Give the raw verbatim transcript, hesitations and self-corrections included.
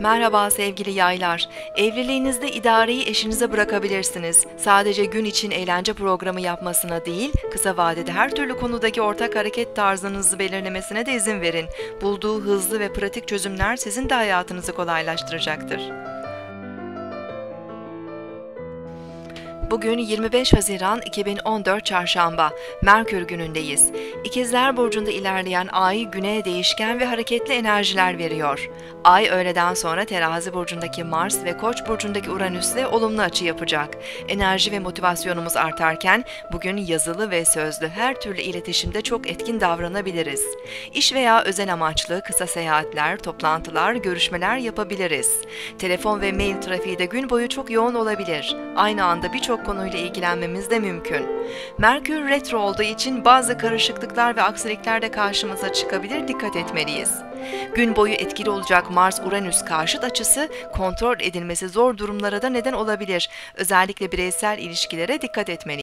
Merhaba sevgili yaylar. Evliliğinizde idareyi eşinize bırakabilirsiniz. Sadece gün için eğlence programı yapmasına değil, kısa vadede her türlü konudaki ortak hareket tarzınızı belirlemesine de izin verin. Bulduğu hızlı ve pratik çözümler sizin de hayatınızı kolaylaştıracaktır. Bugün yirmi beş Haziran iki bin on dört Çarşamba, Merkür günündeyiz. İkizler Burcu'nda ilerleyen Ay, Güney'e değişken ve hareketli enerjiler veriyor. Ay, öğleden sonra Terazi Burcu'ndaki Mars ve Koç Burcu'ndaki Uranüs'le olumlu açı yapacak. Enerji ve motivasyonumuz artarken, bugün yazılı ve sözlü her türlü iletişimde çok etkin davranabiliriz. İş veya özel amaçlı kısa seyahatler, toplantılar, görüşmeler yapabiliriz. Telefon ve mail trafiği de gün boyu çok yoğun olabilir. Aynı anda birçok konuyla ilgilenmemiz de mümkün. Merkür retro olduğu için bazı karışıklıklar ve aksilikler de karşımıza çıkabilir, dikkat etmeliyiz. Gün boyu etkili olacak Mars-Uranüs karşıt açısı kontrol edilmesi zor durumlara da neden olabilir. Özellikle bireysel ilişkilere dikkat etmeliyiz.